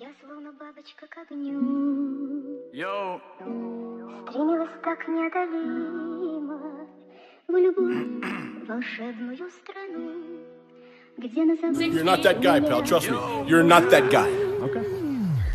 Я словно бабочка к огню. Стремилась так неодолимо в любую волшебную страну, где на земле. You're not that guy, pal. Trust me. You're not that guy. Okay.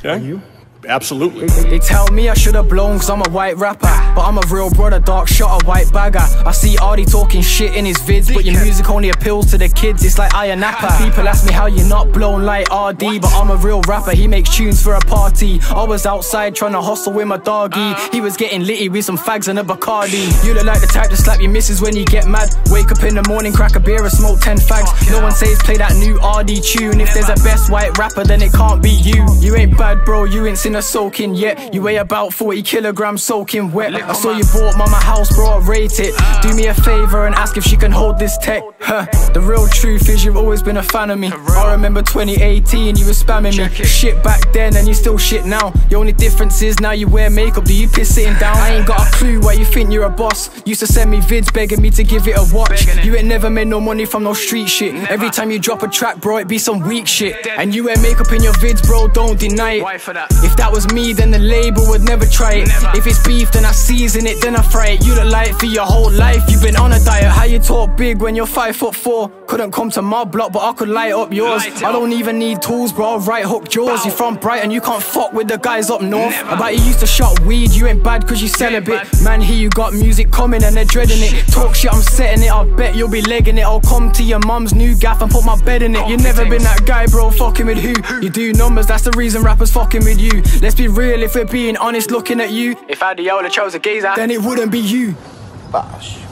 Yeah. You? Absolutely. They tell me I should have blown cause I'm a white rapper, but I'm a real brother, dark shot, a white bagger. I see ArrDee talking shit in his vids, but your music only appeals to the kids. It's like Ayanapa. People ask me how you're not blown like ArrDee, but I'm a real rapper, he makes tunes for a party. I was outside trying to hustle with my doggy, he was getting litty with some fags and a Bacardi. You look like the type to slap your missus when you get mad. Wake up in the morning, crack a beer and smoke 10 fags. No one says play that new ArrDee tune. If there's a best white rapper then it can't be you. You ain't bad bro, you ain't seen a soaking yet. You weigh about 40 kilograms soaking wet. I saw you bought mama house, bro, I rate it. Do me a favor and ask if she can hold this tech. The real truth is you've always been a fan of me. I remember 2018 you were spamming me. Shit back then and you still shit now. The only difference is now you wear makeup. Do you piss sitting down? I ain't got a clue why you think you're a boss. Used to send me vids begging me to give it a watch. You ain't never made no money from no street shit. Every time you drop a track, bro, it be some weak shit. And you wear makeup in your vids, bro, don't deny it. If that was me, then the label would never try it. If it's beef, then I season it, then I fry it. You look like for your whole life you've been on a diet. How you talk big when you're 5'4"? Couldn't come to my block, but I could light up yours. I don't even need tools, bro, I'll right hook yours. You from Brighton, you can't fuck with the guys up north. About you used to shot weed, you ain't bad cause you celibate. Man, here you got music coming and they're dreading it. Talk shit, I'm setting it, I bet you'll be legging it. I'll come to your mum's new gaff and put my bed in it. You never been that guy, bro, fucking with who? You do numbers, that's the reason rappers fucking with you. Let's be real, if we're being honest looking at you, if Adiola chose a geezer, then it wouldn't be you. Bosh.